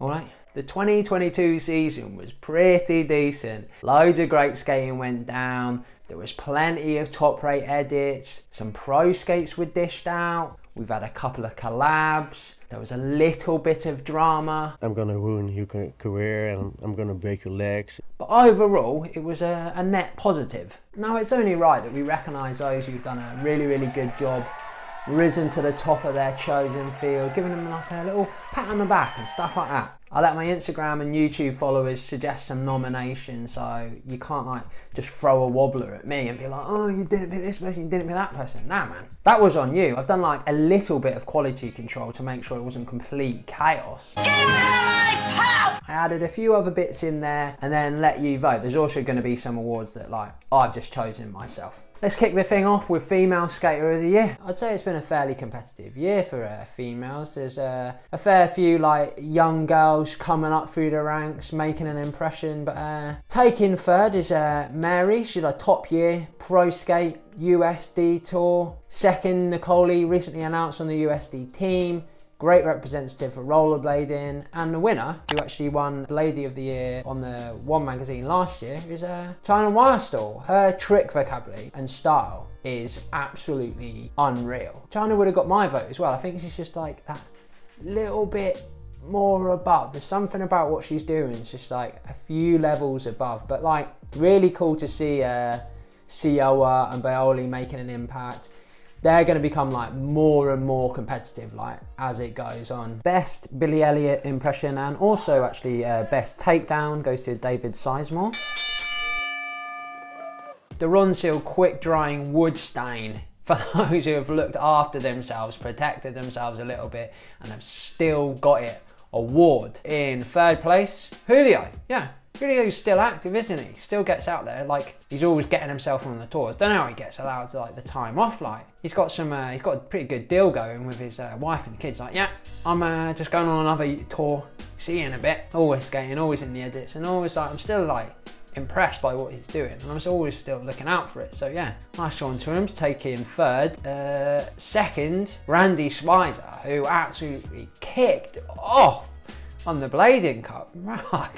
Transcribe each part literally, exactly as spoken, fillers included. alright? The twenty twenty-two season was pretty decent. Loads of great skating went down. There was plenty of top rate edits. Some pro skates were dished out. We've had a couple of collabs. There was a little bit of drama. I'm gonna ruin your career and I'm gonna break your legs. But overall, it was a, a net positive. Now, it's only right that we recognise those who've done a really, really good job, risen to the top of their chosen field, giving them like a little pat on the back and stuff like that. I let my Instagram and YouTube followers suggest some nominations, so you can't like just throw a wobbler at me and be like, oh, you didn't pick this person, you didn't pick that person. Nah, man, that was on you. I've done like a little bit of quality control to make sure it wasn't complete chaos. I added a few other bits in there and then let you vote. There's also going to be some awards that like I've just chosen myself. Let's kick the thing off with Female Skater of the Year. I'd say it's been a fairly competitive year for uh, females. There's uh, a fair few like young girls coming up through the ranks, making an impression, but uh, taking third is uh, Mary. She's a top year pro skate U S D tour. Second, Nicole, recently announced on the U S D team. Great representative for rollerblading, and the winner, who actually won Lady of the Year on the One magazine last year, is uh, Chynna Weinstall. Her trick vocabulary and style is absolutely unreal. Chynna would have got my vote as well. I think she's just like that little bit more above. There's something about what she's doing. It's just like a few levels above, but like really cool to see uh, Siowa and Baoli making an impact. They're going to become like more and more competitive like as it goes on. Best Billy Elliot impression and also actually uh, best takedown goes to David Sizemore. The Ronseal quick drying wood stain, for those who have looked after themselves, protected themselves a little bit and have still got it, award. In third place, Julio. Yeah, Julio's still active, isn't he? Still gets out there, like he's always getting himself on the tours. Don't know how he gets allowed to, like the time off. Like he's got some, uh, he's got a pretty good deal going with his uh, wife and kids. Like, yeah, I'm uh, just going on another tour, see you in a bit. Always skating, always in the edits, and always like I'm still like impressed by what he's doing, and I'm always still looking out for it. So yeah, nice one to him, taking third. Uh, second, Randy Schweizer, who absolutely kicked off on the Blading Cup.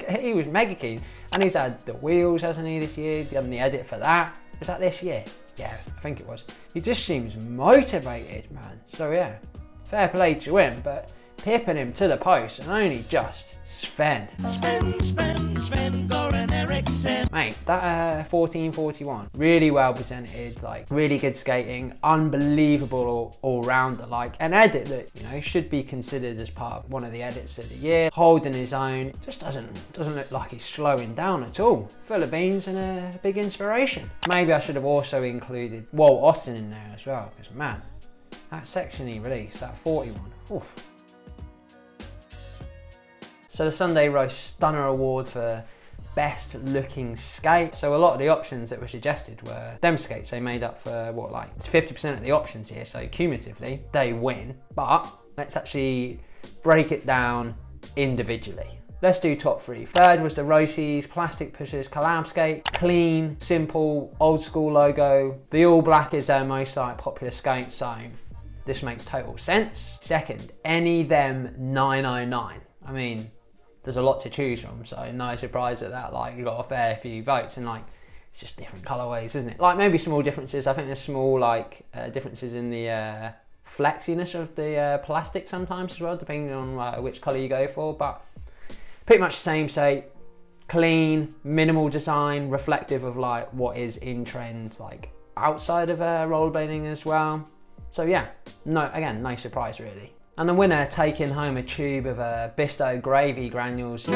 He was mega keen, and he's had the wheels, hasn't he, this year? He's done the edit for that. Was that this year? Yeah, I think it was. He just seems motivated, man. So yeah, fair play to him, but pipping him to the post and only just Sven. Sven, Sven, Sven-Göran Eriksson. Mate, that uh, fourteen forty-one, really well presented, like really good skating, unbelievable all-rounder, all like an edit that, you know, should be considered as part of one of the edits of the year. Holding his own, just doesn't, doesn't look like he's slowing down at all. Full of beans and a big inspiration. Maybe I should have also included Walt Austin in there as well, because man, that section he released, that forty-one, oof. So the Sunday Roast Stunner Award for Best Looking Skate. So a lot of the options that were suggested were them skates. They made up for what, like it's fifty percent of the options here. So cumulatively they win, but let's actually break it down individually. Let's do top three. Third was the Rosies Plastic Pushers collab skate. Clean, simple, old school logo. The all black is their most like popular skate, so this makes total sense. Second, any Them nine oh nine. I mean, there's a lot to choose from, so no surprise at that. Like, you got a fair few votes, and like, it's just different colorways, isn't it? Like, maybe small differences. I think there's small like uh, differences in the uh, flexiness of the uh, plastic sometimes as well, depending on uh, which color you go for. But pretty much the same shape, clean, minimal design, reflective of like what is in trend, like outside of uh, rollerblading as well. So yeah, no, again, no surprise really. And the winner taking home a tube of a Bisto gravy granules. The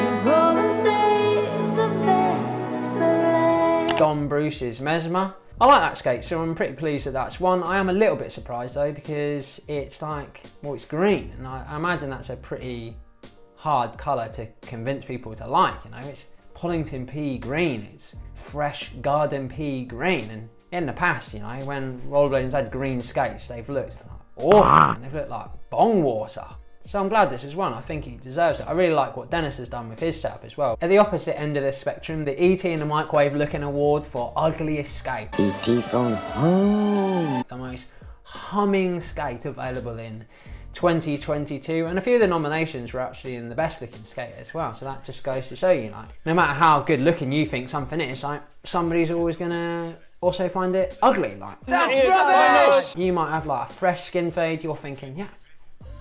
best Don Bruce's Mesmer. I like that skate, so I'm pretty pleased that that's one. I am a little bit surprised though, because it's like, well, it's green, and I, I imagine that's a pretty hard colour to convince people to like. You know, it's Pollington Pea Green, it's fresh garden pea green, and in the past, you know, when rollerblading's had green skates, they've looked awful, and they've looked like bong water. So I'm glad this is one. I think he deserves it. I really like what Dennis has done with his setup as well. At the opposite end of this spectrum, the E T in the Microwave Looking Award for Ugliest Skate. E T phone home. The most humming skate available in twenty twenty-two, and a few of the nominations were actually in the best looking skate as well, so that just goes to show you, like, no matter how good looking you think something is, like, somebody's always gonna also find it ugly, like, that's rubbish! You might have like a fresh skin fade, you're thinking, yeah,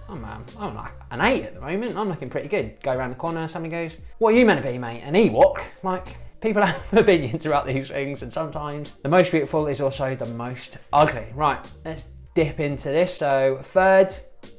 I'm, um, I'm like an eight at the moment, I'm looking pretty good. Go around the corner, somebody goes, what are you meant to be, mate? An Ewok? Like, people have opinions about these things, and sometimes the most beautiful is also the most ugly. Right, let's dip into this. So third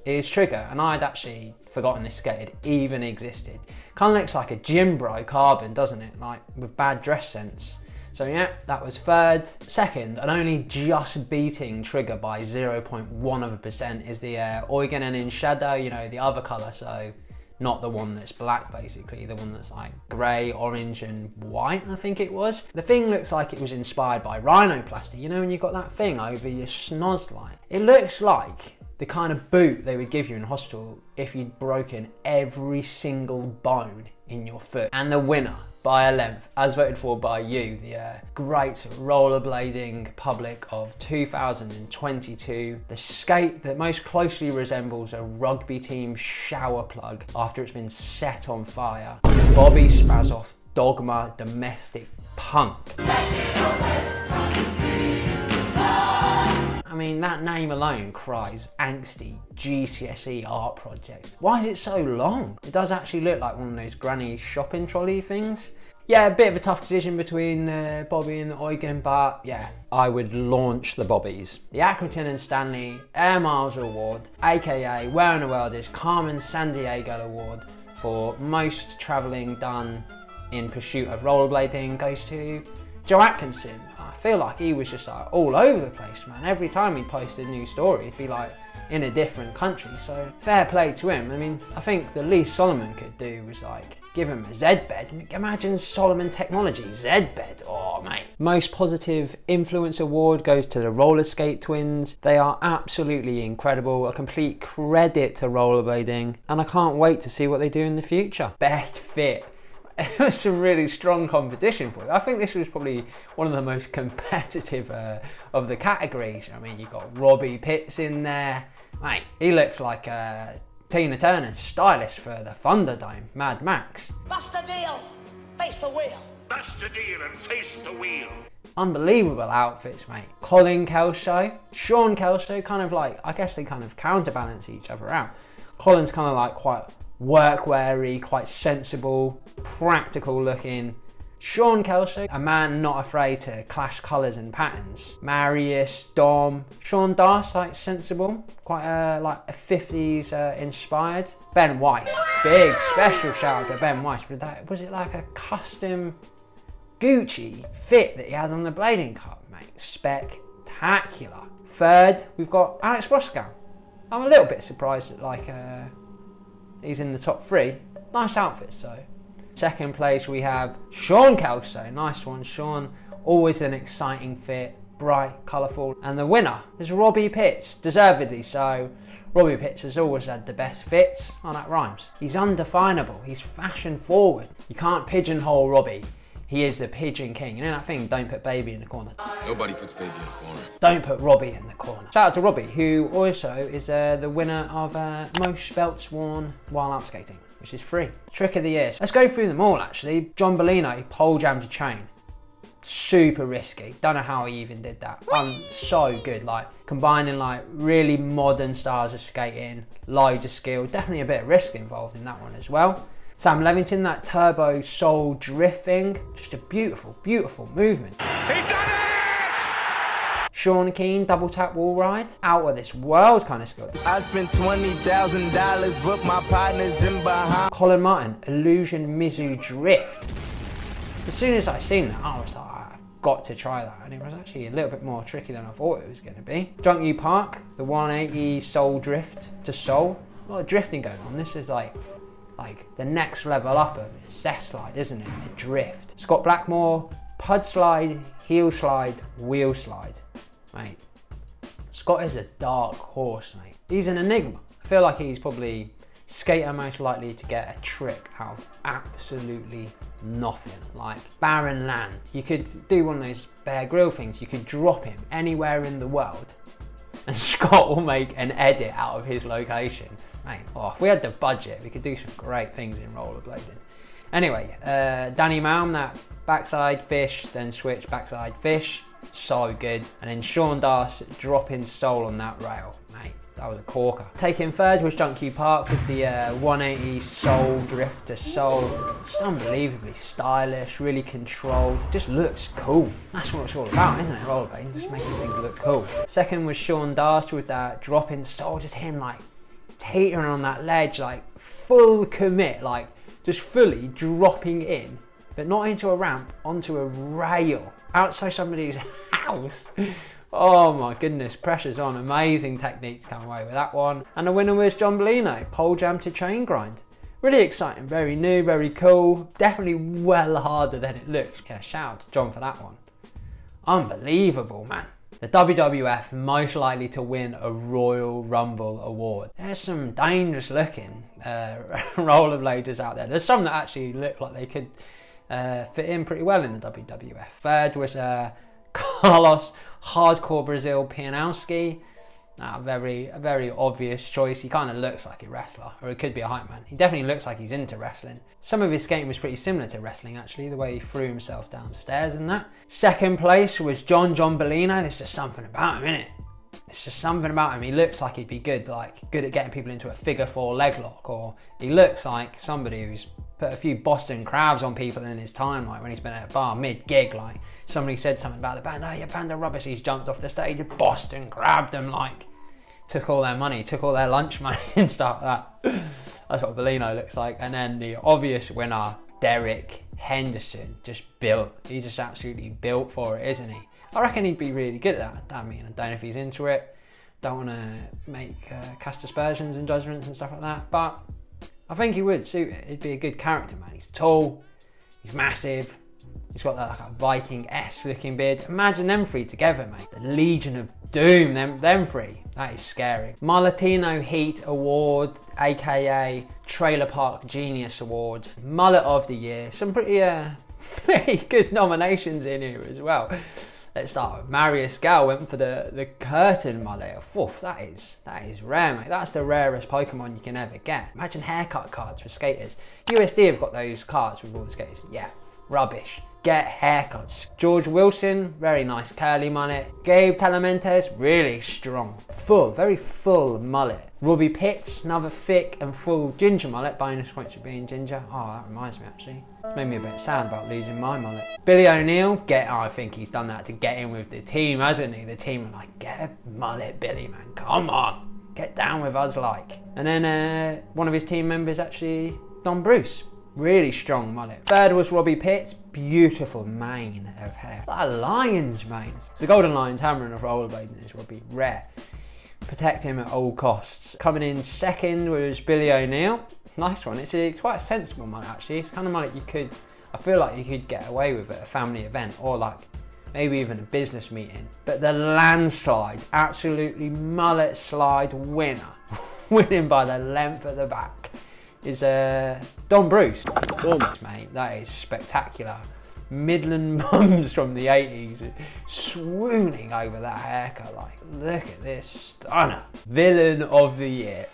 is Trigger, and I'd actually forgotten this skate even existed. Kind of looks like a gym bro carbon, doesn't it? Like, with bad dress sense. So yeah, that was third. Second, and only just beating Trigger by zero point one of a percent, is the uh, Oikenen in Shadow, you know, the other colour, so not the one that's black basically, the one that's like grey, orange and white, I think it was. The thing looks like it was inspired by rhinoplasty, you know, when you've got that thing over your schnoz line. It looks like the kind of boot they would give you in hospital if you'd broken every single bone in your foot. And the winner, by a length, as voted for by you, the uh, great rollerblading public of two thousand twenty-two, the skate that most closely resembles a rugby team shower plug after it's been set on fire, Bobby Spassoff Dogma Domestic Punk. I mean, that name alone cries angsty G C S E art project. Why is it so long? It does actually look like one of those granny shopping trolley things. Yeah, a bit of a tough decision between uh, Bobby and the Eugen, but yeah, I would launch the Bobbies. The Accrington and Stanley Air Miles Award, aka Where in the World is Carmen Sandiego Award, for most travelling done in pursuit of rollerblading, goes to Joe Atkinson. I feel like he was just like all over the place, man. Every time he posted a new story, he'd be like in a different country, so fair play to him. I mean, I think the least Solomon could do was like give him a Z-bed. Imagine Solomon Technology Z-bed, oh mate. Most Positive Influence Award goes to the Roller Skate Twins. They are absolutely incredible, a complete credit to rollerblading, and I can't wait to see what they do in the future. Best Fit. It was some really strong competition for it. I think this was probably one of the most competitive uh, of the categories. I mean, you've got Robbie Pitts in there. Mate, he looks like uh, Tina Turner's stylist for the Thunderdome, Mad Max. Bust a deal, face the wheel. Bust a deal and face the wheel. Unbelievable outfits, mate. Colin Kelso, Sean Kelso, kind of like, I guess they kind of counterbalance each other out. Colin's kind of like quite work-weary, quite sensible, practical looking. Sean Kelso, a man not afraid to clash colours and patterns. Marius, Dom, Sean Darst, like sensible, quite a, like a fifties uh, inspired. Ben Weiss, big special shout out to Ben Weiss. But that, was it like a custom Gucci fit that he had on the blading cup, mate? Spectacular. Third, we've got Alex Broskow. I'm a little bit surprised that like uh, he's in the top three. Nice outfits though. Second place, we have Sean Kelso. Nice one, Sean. Always an exciting fit, bright, colourful. And the winner is Robbie Pitts, deservedly so. Robbie Pitts has always had the best fits. Oh, that rhymes. He's undefinable. He's fashion forward. You can't pigeonhole Robbie. He is the pigeon king. You know that thing, don't put baby in the corner. Nobody puts baby in the corner. Don't put Robbie in the corner. Shout out to Robbie, who also is uh, the winner of uh, most belts worn while out skating, which is free. Trick of the years. Let's go through them all actually. John Bolino, pole jams a chain. Super risky. Don't know how he even did that. Um, so good, like combining like really modern styles of skating, loads of skill, definitely a bit of risk involved in that one as well. Sam Levington, that turbo soul drift thing. Just a beautiful, beautiful movement. He's done it! Sean Keane, double tap wall ride. Out of this world kind of skill. I spent twenty thousand dollars with my partners in behind. Colin Martin, illusion Mizu drift. As soon as I seen that, I was like, I've got to try that. And it was actually a little bit more tricky than I thought it was going to be. Junkyu Park, the one eighty soul drift to soul. A lot of drifting going on. This is like, like the next level up of it. Cess slide, isn't it? A drift. Scott Blackmore, pud slide, heel slide, wheel slide. Mate, Scott is a dark horse, mate. He's an enigma. I feel like he's probably skater most likely to get a trick out of absolutely nothing. Like barren land. You could do one of those Bear Grill things. You could drop him anywhere in the world and Scott will make an edit out of his location. Mate, oh, if we had the budget, we could do some great things in rollerblading. Anyway, uh, Danny Malm, that backside fish, then switch backside fish, so good. And then Sean Darst dropping sole on that rail, mate. That was a corker. Taking third was Junkyu Park with the uh, one eighty sole drift to sole. Just unbelievably stylish, really controlled. Just looks cool. That's what it's all about, isn't it? Rollerblading, just making things look cool. Second was Sean Darst with that dropping sole. Just him like teetering on that ledge, like full commit, like just fully dropping in, but not into a ramp, onto a rail outside somebody's house. Oh my goodness, pressure's on. Amazing techniques come away with that one. And the winner was John Bolino, pole jam to chain grind. Really exciting, very new, very cool. Definitely well harder than it looks. Yeah, shout out to John for that one. Unbelievable, man. The W W F most likely to win a Royal Rumble award. There's some dangerous looking uh, rollerbladers out there. There's some that actually look like they could uh, fit in pretty well in the W W F. Third was uh, Carlos Hardcore Brazil Pianowski. A very, a very obvious choice. He kind of looks like a wrestler, or it could be a hype man. He definitely looks like he's into wrestling. Some of his skating was pretty similar to wrestling, actually, the way he threw himself downstairs and that. Second place was John John Bolino. There's just something about him, innit? There's just something about him. He looks like he'd be good, like good at getting people into a figure four leg lock, or he looks like somebody who's put a few Boston crabs on people in his time, like when he's been at a bar mid-gig, like somebody said something about the band, oh, your band of rubbish, he's jumped off the stage, Boston grabbed them, like took all their money, took all their lunch money and stuff like that. That's what Bolino looks like. And then the obvious winner, Derek Henderson, just built. He's just absolutely built for it, isn't he? I reckon he'd be really good at that. I mean, I don't know if he's into it. Don't want to make uh, cast aspersions and judgments and stuff like that, but I think he would suit it. He'd be a good character, man. He's tall, he's massive, he's got that like, Viking-esque looking beard. Imagine them three together, mate. The Legion of Doom, them, them three. That is scary. My Latino Heat Award, A K A Trailer Park Genius Award. Mullet of the Year. Some pretty, uh, pretty good nominations in here as well. Let's start with Marius Gal went for the, the curtain mullet. Woof, that is, that is rare, mate. That's the rarest Pokemon you can ever get. Imagine haircut cards for skaters. U S D have got those cards with all the skaters. Yeah, rubbish. Get haircuts. George Wilson, very nice curly mullet. Gabe Talamentes, really strong. Full, very full mullet. Robbie Pitts, another thick and full ginger mullet. Bonus points for being ginger. Oh, that reminds me actually. Made me a bit sad about losing my mullet. Billy O'Neill, get, oh, I think he's done that to get in with the team, hasn't he? The team are like, get a mullet, Billy, man, come on, get down with us, like. And then uh, one of his team members actually, Don Bruce, really strong mullet. Third was Robbie Pitts, beautiful mane of hair, like a lion's mane. It's the golden lion's hammering of rollerblading is Robbie, rare. Protect him at all costs. Coming in second was Billy O'Neill. Nice one. It's a, quite a sensible mullet actually. It's kind of mullet you could, I feel like you could get away with at a family event or like maybe even a business meeting. But the landslide, absolutely mullet slide winner, winning by the length at the back, is uh, Don Bruce. Oh, mate, that is spectacular. Midland mums from the eighties swooning over that haircut. Like, look at this stunner. Villain of the year.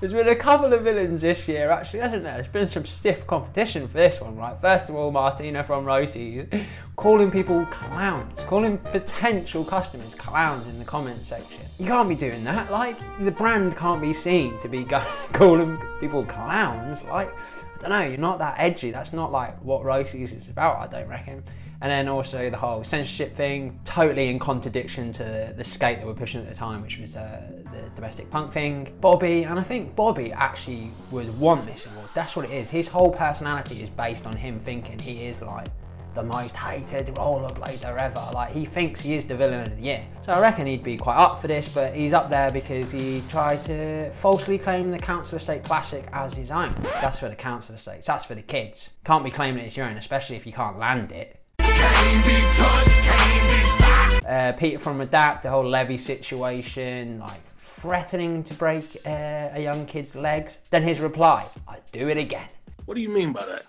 There's been a couple of villains this year, actually, hasn't there? There's been some stiff competition for this one, right? First of all, Martina from Rosies calling people clowns, calling potential customers clowns in the comments section. You can't be doing that, like, the brand can't be seen to be calling people clowns, like, I don't know, you're not that edgy, that's not, like, what Rosies is about, I don't reckon. And then also the whole censorship thing, totally in contradiction to the, the skate that we're pushing at the time, which was uh, the domestic punk thing. Bobby, and I think Bobby actually would want this award. That's what it is. His whole personality is based on him thinking he is like the most hated rollerblader ever. Like he thinks he is the villain of the year. So I reckon he'd be quite up for this, but he's up there because he tried to falsely claim the Council Estate Classic as his own. That's for the Council Estates, that's for the kids. Can't be claiming it as your own, especially if you can't land it. Can't be touched, can't be stopped. Uh, Peter from Adapt, the whole Levy situation, like threatening to break uh, a young kid's legs. Then his reply, I do it again. What do you mean by that?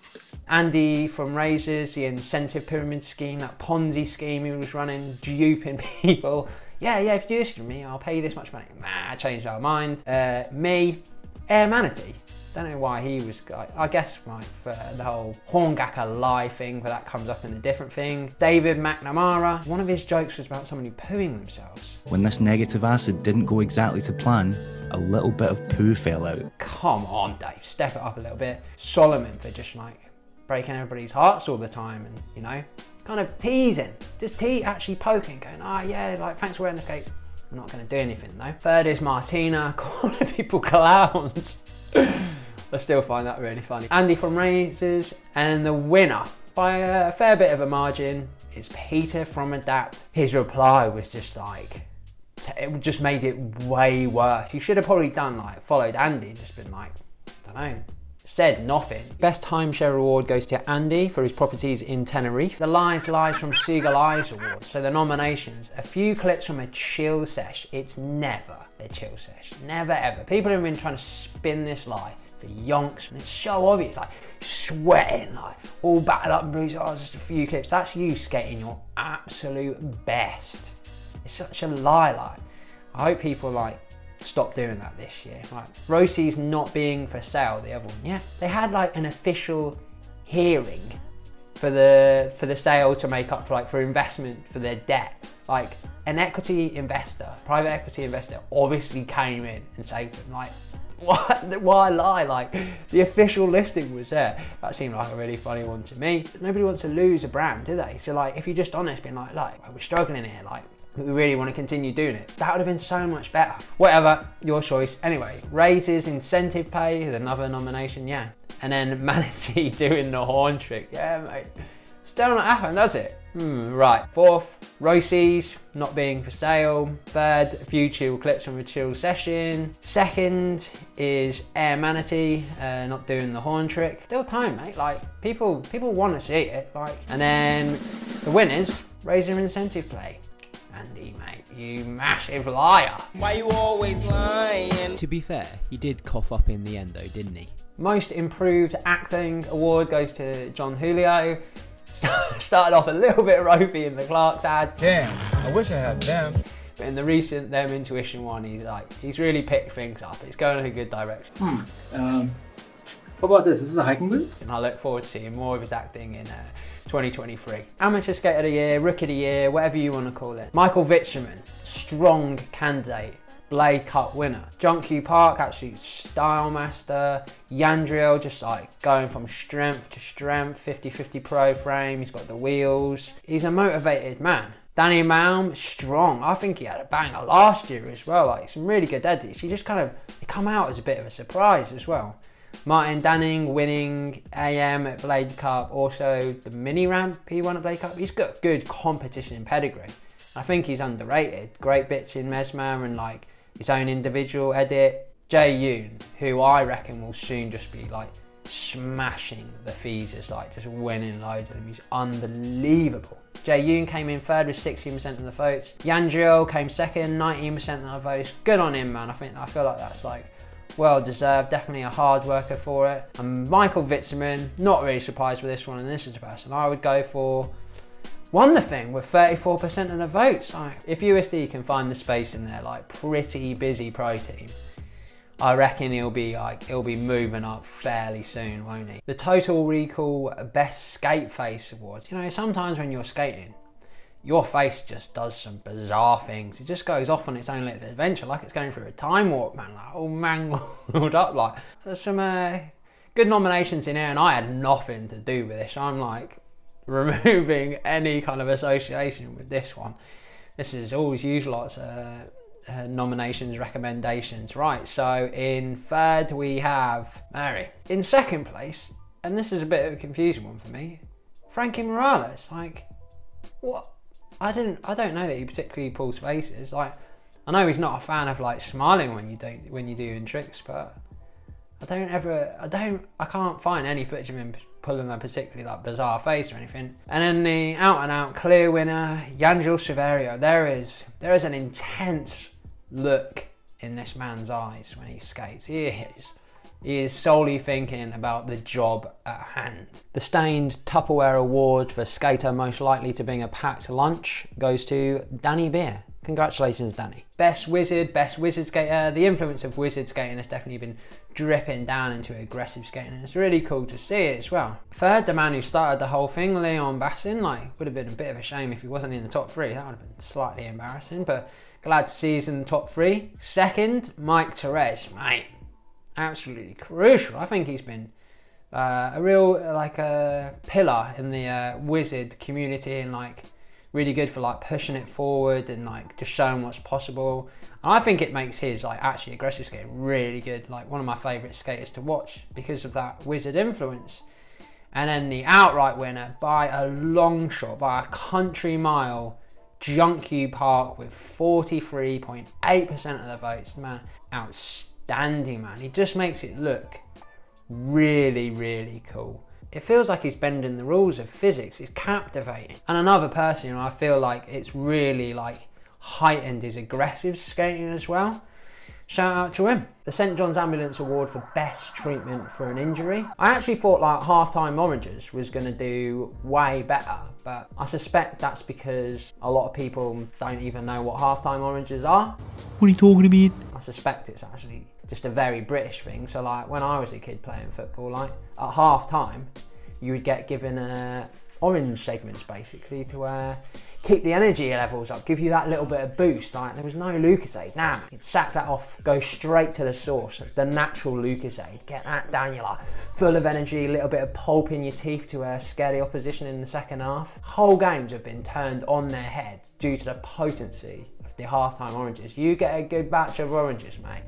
Andy from Razors, the incentive pyramid scheme, that Ponzi scheme he was running, duping people. yeah, yeah, if you do this for me, I'll pay you this much money. Nah, I changed our mind. Uh, me, Air Manatee. Don't know why he was, I guess, right, for the whole Horngaka lie thing, but that comes up in a different thing. David McNamara, one of his jokes was about somebody pooing themselves. When this negative acid didn't go exactly to plan, a little bit of poo fell out. Come on, Dave, step it up a little bit. Solomon for just like breaking everybody's hearts all the time and, you know, kind of teasing. Just tea actually poking, going, ah, oh, yeah, like, thanks for wearing the skates. I'm not going to do anything, though. Third is Martina, calling people clowns. I still find that really funny. Andy from Razors, and the winner by a fair bit of a margin is Peter from Adapt. His reply was just like, it just made it way worse. He should have probably done like, followed Andy and just been like, I don't know, said nothing. Best timeshare award goes to Andy for his properties in Tenerife. The Lies Lies from Seagull Eyes award. So the nominations, a few clips from a chill sesh. It's never a chill sesh, never ever. People have been trying to spin this lie for yonks, and it's so obvious, like sweating, like all battered up and bruised. Oh, just a few clips. That's you skating your absolute best. It's such a lie, like. I hope people like stop doing that this year. Like Rosie's not being for sale, the other one. Yeah, they had like an official hearing for the for the sale to make up for like for investment for their debt. Like an equity investor, private equity investor, obviously came in and saved them. Like. Why, why lie? Like, the official listing was there. That seemed like a really funny one to me. Nobody wants to lose a brand, do they? So like, if you're just honest, being like, like, we're struggling here, like, we really want to continue doing it. That would have been so much better. Whatever, your choice. Anyway, raises, incentive pay is another nomination, yeah. And then Manatee doing the horn trick. Yeah, mate. Still not happened, does it? Hmm, right. Fourth, Rosies, not being for sale. Third, a few chill clips from a chill session. Second is Air Manatee, uh, not doing the horn trick. Still time, mate, like, people people want to see it, like. And then the winners, Razor Incentive Play. Andy, mate, you massive liar. Why are you always lying? To be fair, he did cough up in the end though, didn't he? Most Improved Acting award goes to John Julio. Started off a little bit ropey in the Clarks ad. Damn, I wish I had them. But in the recent Them Intuition one, he's like, he's really picked things up. It's going in a good direction. Hmm. Um, what about this? Is this a hiking boot? And I look forward to seeing more of his acting in uh, twenty twenty-three. Amateur Skater of the Year, Rookie of the Year, whatever you want to call it. Michael Vitcherman, strong candidate. Blade Cup winner. Junkyu Park, absolute style master. Yandriel, just like going from strength to strength, fifty fifty pro frame, he's got the wheels. He's a motivated man. Danny Malm, strong. I think he had a banger last year as well, like some really good edits. He just kind of, it come out as a bit of a surprise as well. Martin Danning winning A M at Blade Cup, also the mini ramp he won at Blade Cup. He's got good competition in pedigree. I think he's underrated. Great bits in Mesmer and like, his own individual edit. Jay Yoon, who I reckon will soon just be like smashing the feasors, like just winning loads of them. He's unbelievable. Jay Yoon came in third with sixteen percent of the votes. Yandriel came second, nineteen percent of the votes. Good on him, man. I think I feel like that's like well deserved. Definitely a hard worker for it. And Michael Vitterman, not really surprised with this one, and this is the person I would go for. Won the thing with thirty-four percent of the votes. Like, if U S D can find the space in there, like pretty busy pro team, I reckon he'll be like he'll be moving up fairly soon, won't he? The Total Recall Best Skate Face awards. You know, sometimes when you're skating, your face just does some bizarre things. It just goes off on its own little adventure, like it's going through a time warp, man. Like all mangled up. Like there's some uh, good nominations in here, and I had nothing to do with this. I'm like. Removing any kind of association with this one. This is always used lots of uh, nominations, recommendations. Right, so in third we have Mary. In second place, and this is a bit of a confusing one for me, Frankie Morales. Like, what? I didn't, I don't know that he particularly pulls faces. Like, I know he's not a fan of like smiling when you don't, when you doing tricks, but I don't ever, I don't, I can't find any footage of him pulling a particularly like bizarre face or anything. And then the out and out clear winner, Yandriel Severio. There is, there is an intense look in this man's eyes when he skates. He is, he is solely thinking about the job at hand. The Stained Tupperware Award for skater most likely to bring a packed lunch goes to Danny Beer. Congratulations, Danny. Best wizard, best wizard skater. The influence of wizard skating has definitely been dripping down into aggressive skating, and it's really cool to see it as well. Third, the man who started the whole thing, Leon Bassin. Like, would have been a bit of a shame if he wasn't in the top three. That would have been slightly embarrassing, but glad to see he's in the top three. Second, Mike Therese, mate. Absolutely crucial. I think he's been uh, a real, like, a uh, pillar in the uh, wizard community, and like, really good for like pushing it forward and like just showing what's possible. And I think it makes his like actually aggressive skating really good. Like one of my favorite skaters to watch because of that wizard influence. And then the outright winner by a long shot, by a country mile, Junkyu Park with forty-three point eight percent of the votes. Man, outstanding, man. He just makes it look really, really cool. It feels like he's bending the rules of physics. It's captivating. And another person, you know, I feel like it's really like heightened his aggressive skating as well. Shout out to him. The Saint John's Ambulance Award for best treatment for an injury. I actually thought like Half-Time Oranges was gonna do way better, but I suspect that's because a lot of people don't even know what Half-Time Oranges are. What are you talking about? I suspect it's actually just a very British thing. So like when I was a kid playing football, like at half-time, you would get given uh, orange segments basically to uh, keep the energy levels up, give you that little bit of boost. Like there was no Lucasade. Now, nah, you'd sack that off, go straight to the source, the natural Lucasade. Get that down, you're like full of energy, a little bit of pulp in your teeth to uh, scare the opposition in the second half. Whole games have been turned on their head due to the potency of the half-time oranges. You get a good batch of oranges, mate.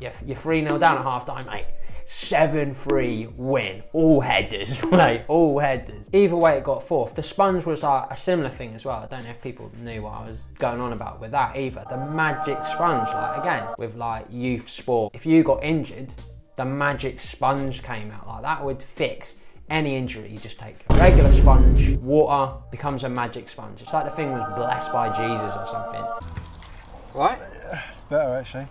You're three nil down at half time, mate. seven three win. All headers, mate. All headers. Either way, it got fourth. The sponge was uh, a similar thing as well. I don't know if people knew what I was going on about with that either. The magic sponge, like again, with like youth sport. If you got injured, the magic sponge came out. Like that would fix any injury. You just take a regular sponge, water becomes a magic sponge. It's like the thing was blessed by Jesus or something. Right? It's better actually.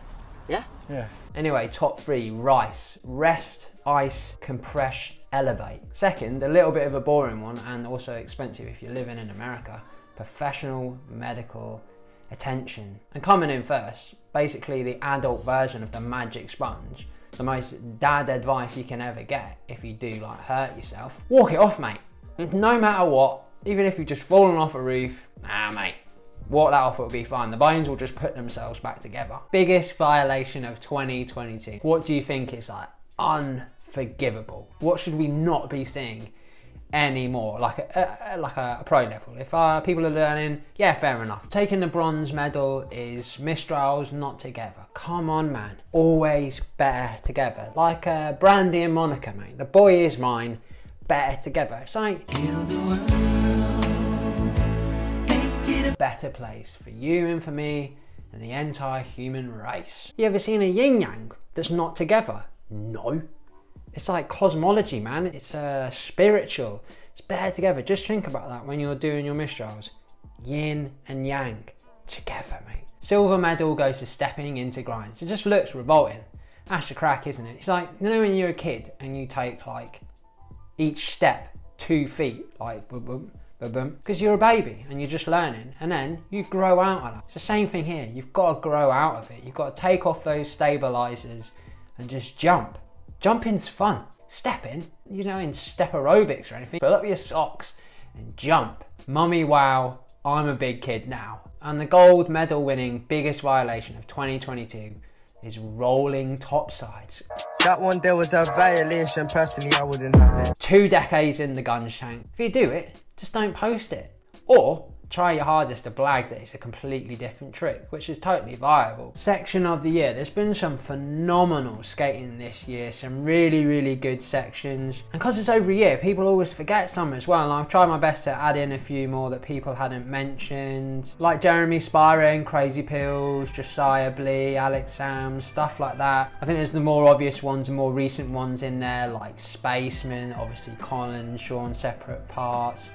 Yeah? Yeah. Anyway, top three, Rice. Rest, ice, compress, elevate. Second, a little bit of a boring one and also expensive if you're living in America, professional medical attention. And coming in first, basically the adult version of the magic sponge, the most dad advice you can ever get if you do like hurt yourself. Walk it off, mate. No matter what, even if you've just fallen off a roof, nah, mate. Walk that off, it'll be fine. The bones will just put themselves back together. Biggest violation of twenty twenty-two. What do you think is like unforgivable? What should we not be seeing anymore? Like a, a, like a, a pro level. If uh, people are learning, yeah, fair enough. Taking the bronze medal is mistrials, not together. Come on, man. Always better together. Like uh, Brandy and Monica, mate. The boy is mine, better together. It's like, kill the world. Better place for you and for me and the entire human race. You ever seen a yin yang that's not together? No. It's like cosmology, man. It's uh, spiritual. It's better together. Just think about that when you're doing your mistrials. Yin and yang together, mate. Silver medal goes to stepping into grinds. It just looks revolting. That's the crack, isn't it? It's like, you know, when you're a kid and you take like each step two feet, like boom, boom. Because you're a baby and you're just learning, and then you grow out of that. It's the same thing here. You've got to grow out of it. You've got to take off those stabilizers and just jump. Jumping's fun. Stepping, you know, in step aerobics or anything, pull up your socks and jump. Mummy, wow, I'm a big kid now. And the gold medal winning biggest violation of twenty twenty-two is rolling topsides. That one there was a violation. Personally, I wouldn't have it. Two decades in the gun shank. If you do it, just don't post it. Or try your hardest to blag that it's a completely different trick, which is totally viable. Section of the year. There's been some phenomenal skating this year, some really, really good sections. And because it's over a year, people always forget some as well. And I've tried my best to add in a few more that people hadn't mentioned, like Jeremy Spiren, Crazy Pills, Josiah Blee, Alex Sam, stuff like that. I think there's the more obvious ones and more recent ones in there, like Spaceman, obviously Colin, Sean, Separate Parts,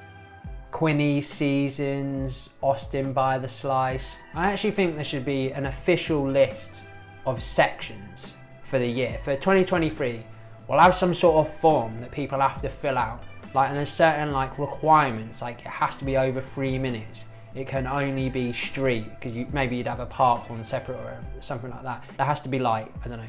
Quinny, Seasons, Austin by the Slice. I actually think there should be an official list of sections for the year. For twenty twenty-three, we'll have some sort of form that people have to fill out. Like, and there's certain like requirements, like it has to be over three minutes. It can only be street, because you, maybe you'd have a park one separate or something like that. There has to be like, I don't know,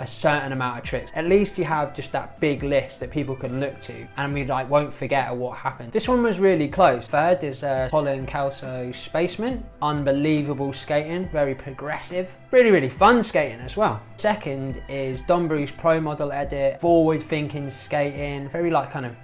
a certain amount of trips. At least you have just that big list that people can look to, and we like won't forget what happened. This one was really close. Third is uh, Colin Kelso Spaceman. Unbelievable skating, very progressive. Really, really fun skating as well. Second is Don Bruce Pro Model Edit, forward thinking skating, very like kind of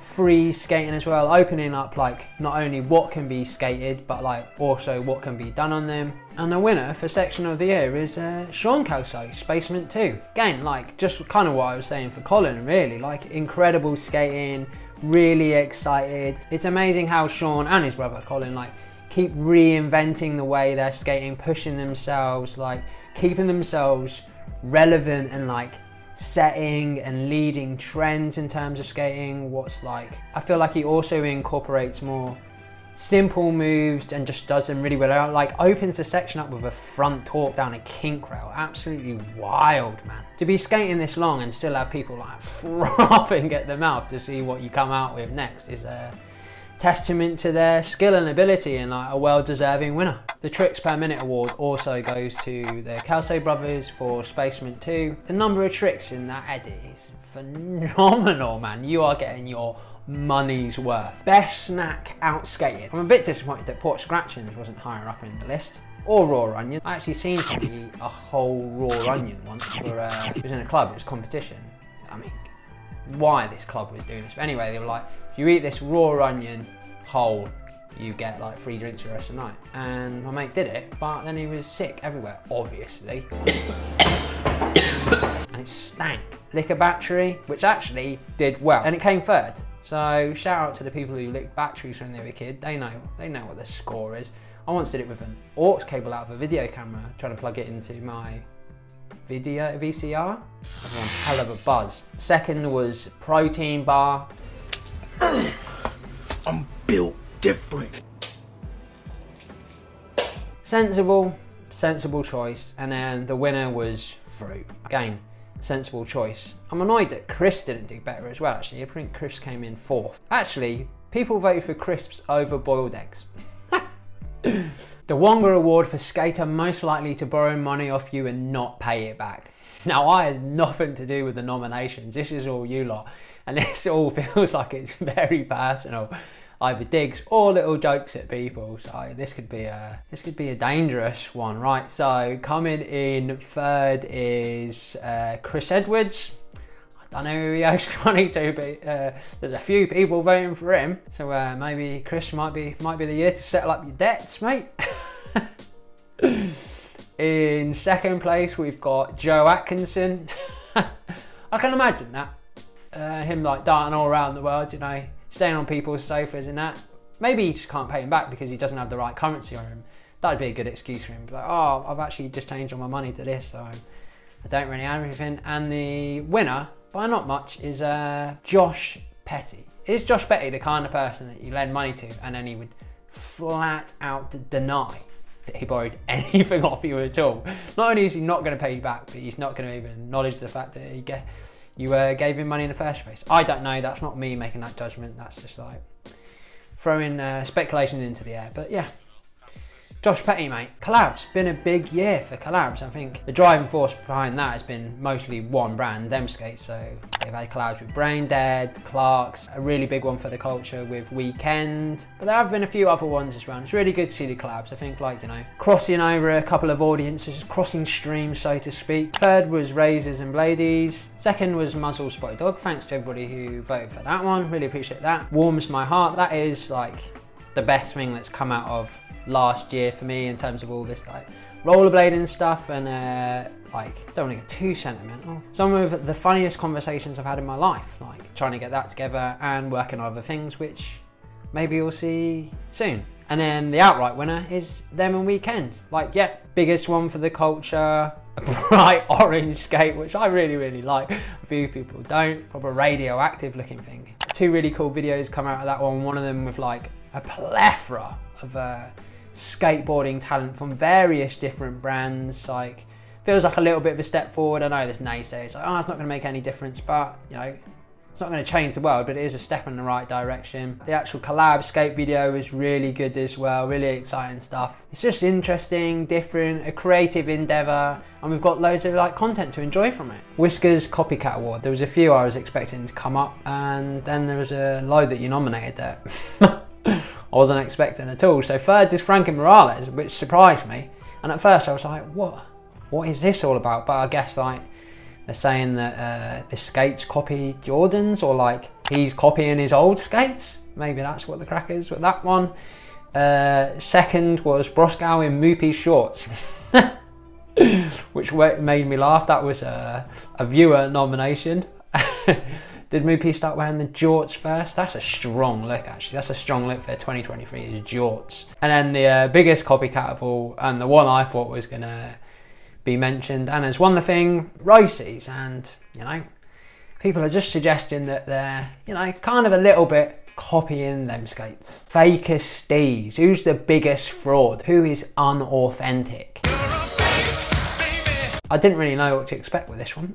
free skating as well, opening up like not only what can be skated but like also what can be done on them. And the winner for section of the year is uh, Sean Kelso, Spaceman two. Again, like just kind of what I was saying for Colin really, like incredible skating, really excited. It's amazing how Sean and his brother Colin like keep reinventing the way they're skating, pushing themselves, like keeping themselves relevant and like setting and leading trends in terms of skating, what's like. I feel like he also incorporates more simple moves and just does them really well, like opens the section up with a front torque down a kink rail. Absolutely wild, man. To be skating this long and still have people like frothing at the mouth to see what you come out with next is a testament to their skill and ability, and like a well-deserving winner. The Tricks Per Minute award also goes to the Kelso brothers for Spaceman two. The number of tricks in that edit is phenomenal, man. You are getting your money's worth. Best snack out skating. I'm a bit disappointed that pork scratchings wasn't higher up in the list, or raw onion. I actually seen somebody eat a whole raw onion once for uh, it was in a club, it was competition. I mean, why this club was doing this, but anyway, they were like, if you eat this raw onion whole, you get like free drinks for the rest of the night. And my mate did it, but then he was sick everywhere, obviously. And it stank. Lick a battery, which actually did well, and it came third. So shout out to the people who licked batteries when they were a kid. They know, they know what the score is. I once did it with an aux cable out of a video camera, trying to plug it into my video V C R. Everyone's hell of a buzz. Second was protein bar. I'm built different. Sensible, sensible choice. And then the winner was fruit. Again, sensible choice. I'm annoyed that crisps didn't do better as well, actually. I think crisps came in fourth. Actually, people voted for crisps over boiled eggs. The Wonga Award for skater most likely to borrow money off you and not pay it back. Now, I had nothing to do with the nominations. This is all you lot. And this all feels like it's very personal. Either digs or little jokes at people. So this could be a, this could be a dangerous one, right? So coming in third is uh, Chris Edwards. I don't know who he owes money to, but uh, there's a few people voting for him. So uh, maybe Chris might be might be the year to settle up your debts, mate. In second place, we've got Joe Atkinson. I can imagine that. Uh, him like darting all around the world, you know, staying on people's sofas and that. Maybe he just can't pay him back because he doesn't have the right currency on him. That'd be a good excuse for him. Like, oh, I've actually just changed all my money to this, so I don't really have anything. And the winner, by not much, is uh, Josh Petty. Is Josh Petty the kind of person that you lend money to and then he would flat out deny that he borrowed anything off you at all? Not only is he not going to pay you back, but he's not going to even acknowledge the fact that he get, you uh, gave him money in the first place. I don't know, that's not me making that judgment, that's just like throwing uh, speculation into the air, but yeah. Josh Petty, mate. Collabs, been a big year for collabs. I think the driving force behind that has been mostly one brand, Them Skates. So they've had collabs with Brain Dead, Clarks, a really big one for the culture with Weekend. But there have been a few other ones as well. It's really good to see the collabs. I think like, you know, crossing over a couple of audiences, crossing streams, so to speak. Third was Razors and Bladies. Second was Muzzle Spotted Dog. Thanks to everybody who voted for that one. Really appreciate that. Warms my heart. That is like the best thing that's come out of last year for me in terms of all this like rollerblading stuff and uh, like, don't want to get too sentimental. Some of the funniest conversations I've had in my life, like trying to get that together and working on other things, which maybe you'll see soon. And then the outright winner is Them and Weekend. Like, yeah, biggest one for the culture, a bright orange skate, which I really, really like. A few people don't. Proper radioactive looking thing. Two really cool videos come out of that one. One of them with like a plethora of uh, skateboarding talent from various different brands. Like, feels like a little bit of a step forward. I know there's naysayers, like, oh, it's not gonna make any difference, but you know, It's not going to change the world, but it is a step in the right direction. The actual collab skate video is really good as well, really exciting stuff. It's just interesting, different, a creative endeavour, and we've got loads of like content to enjoy from it. Whiskers Copycat Award, there was a few I was expecting to come up, and then there was a load that you nominated there. I wasn't expecting at all. So third is Frankie Morales, which surprised me. And at first I was like, what? What is this all about? But I guess like they're saying that uh, the skates copy Jordan's, or like he's copying his old skates. Maybe that's what the crack is with that one. Uh, second was Broskow in Moopy shorts, which made me laugh. That was a, a viewer nomination. Did Moopy start wearing the jorts first? That's a strong look, actually. That's a strong look for twenty twenty-three, is jorts. And then the uh, biggest copycat of all, and the one I thought was gonna be mentioned, and has won the thing, Rosies. And, you know, people are just suggesting that they're, you know, kind of a little bit copying them skates. Faker Steez, who's the biggest fraud? Who is unauthentic? You're a fake, baby. I didn't really know what to expect with this one.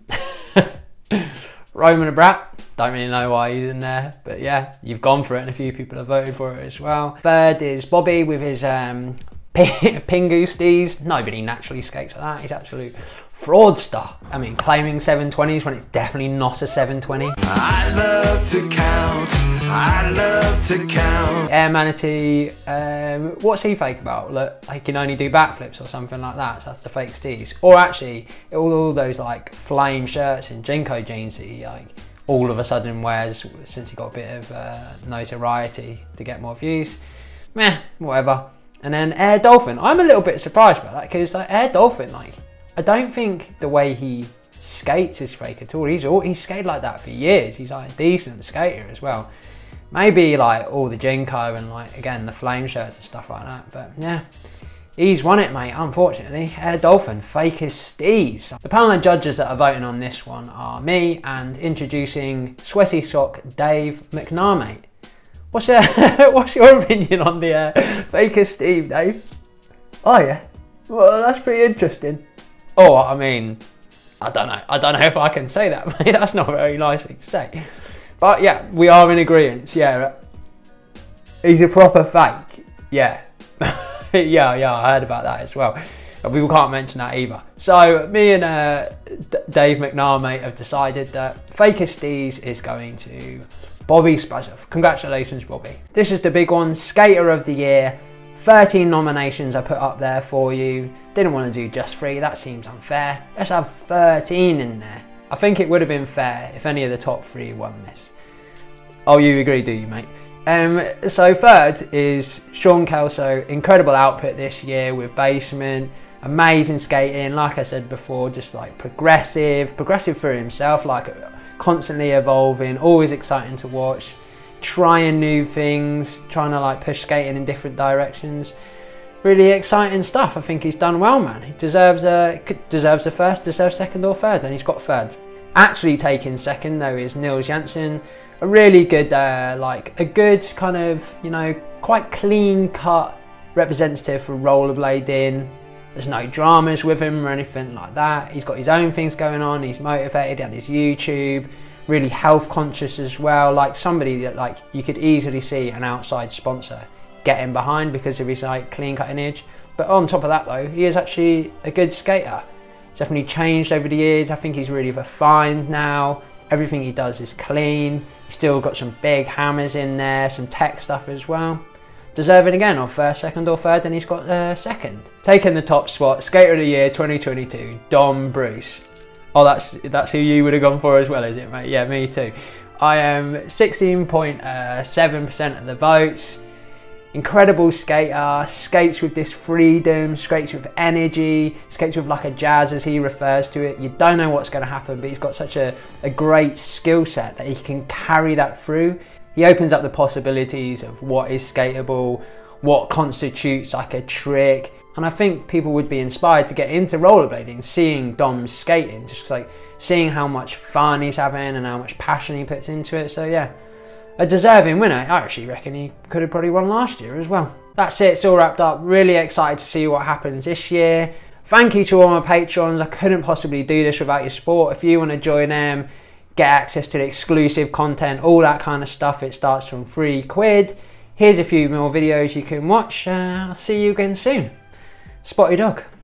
Roman Abrat. Don't really know why he's in there, but yeah, you've gone for it and a few people have voted for it as well. Third is Bobby with his um, Pingu Steez. Nobody naturally skates like that. He's absolute fraudster. I mean, claiming seven twenties when it's definitely not a seven twenty. I love to count, I love to count. Air Manatee, um, what's he fake about? Look, he can only do backflips or something like that, so that's the fake Steez. Or actually, all, all those like flame shirts and Jinko jeans that he like, all of a sudden wears since he got a bit of uh, notoriety to get more views. Meh, whatever. And then Air Dolphin. I'm a little bit surprised by that, because like, Air Dolphin, like, I don't think the way he skates is fake at all. He's all, he's skated like that for years. He's like a decent skater as well. Maybe like all the Jinko and like, again, the flame shirts and stuff like that, but yeah. He's won it, mate, unfortunately. Air Dolphin, Fakest Steez. The panel of judges that are voting on this one are me and introducing Sweaty Sock Dave McNarmate. What's your, what's your opinion on the uh, Fakest Steez, Dave? Oh yeah, well that's pretty interesting. Oh, I mean, I don't know. I don't know if I can say that, mate. That's not very nice thing to say. But yeah, we are in agreement, yeah. He's a proper fake, yeah. Yeah, yeah, I heard about that as well. We can't mention that either. So me and uh, D Dave McNarmate have decided that Fakest Steez is going to Bobby Spassoff. Congratulations, Bobby. This is the big one, Skater of the Year. thirteen nominations I put up there for you. Didn't want to do just three, that seems unfair. Let's have thirteen in there. I think it would have been fair if any of the top three won this. Oh, you agree, do you, mate? Um, so third is Sean Kelso, incredible output this year with Basement, amazing skating, like I said before, just like progressive, progressive for himself, like constantly evolving, always exciting to watch, trying new things, trying to like push skating in different directions. Really exciting stuff. I think he's done well, man. He deserves a, deserves a first, deserves second or third, and he's got third. Actually taking second though is Nils Janssen. A really good, uh, like a good kind of, you know, quite clean cut representative for rollerblading. There's no dramas with him or anything like that. He's got his own things going on. He's motivated at his YouTube, really health conscious as well. Like somebody that like you could easily see an outside sponsor getting behind because of his like clean cutting edge. But on top of that though, he is actually a good skater. It's definitely changed over the years. I think he's really refined now. Everything he does is clean. He's still got some big hammers in there, some tech stuff as well. Deserving again on first, second or third, and he's got uh, second. Taking the top spot, Skater of the Year twenty twenty-two, Don Bruce. Oh, that's that's who you would have gone for as well, is it, mate? Yeah, me too. I am sixteen point seven percent of the votes. Incredible skater, skates with this freedom, skates with energy, skates with like a jazz as he refers to it. You don't know what's going to happen, but he's got such a, a great skill set that he can carry that through. He opens up the possibilities of what is skateable, what constitutes like a trick. And I think people would be inspired to get into rollerblading, seeing Dom skating, just like seeing how much fun he's having and how much passion he puts into it. So yeah. A deserving winner. I actually reckon he could have probably won last year as well. That's it, it's all wrapped up. Really excited to see what happens this year. Thank you to all my patrons. I couldn't possibly do this without your support. If you want to join them, get access to the exclusive content, all that kind of stuff. It starts from three quid. Here's a few more videos you can watch. Uh, I'll see you again soon. Spotty dog.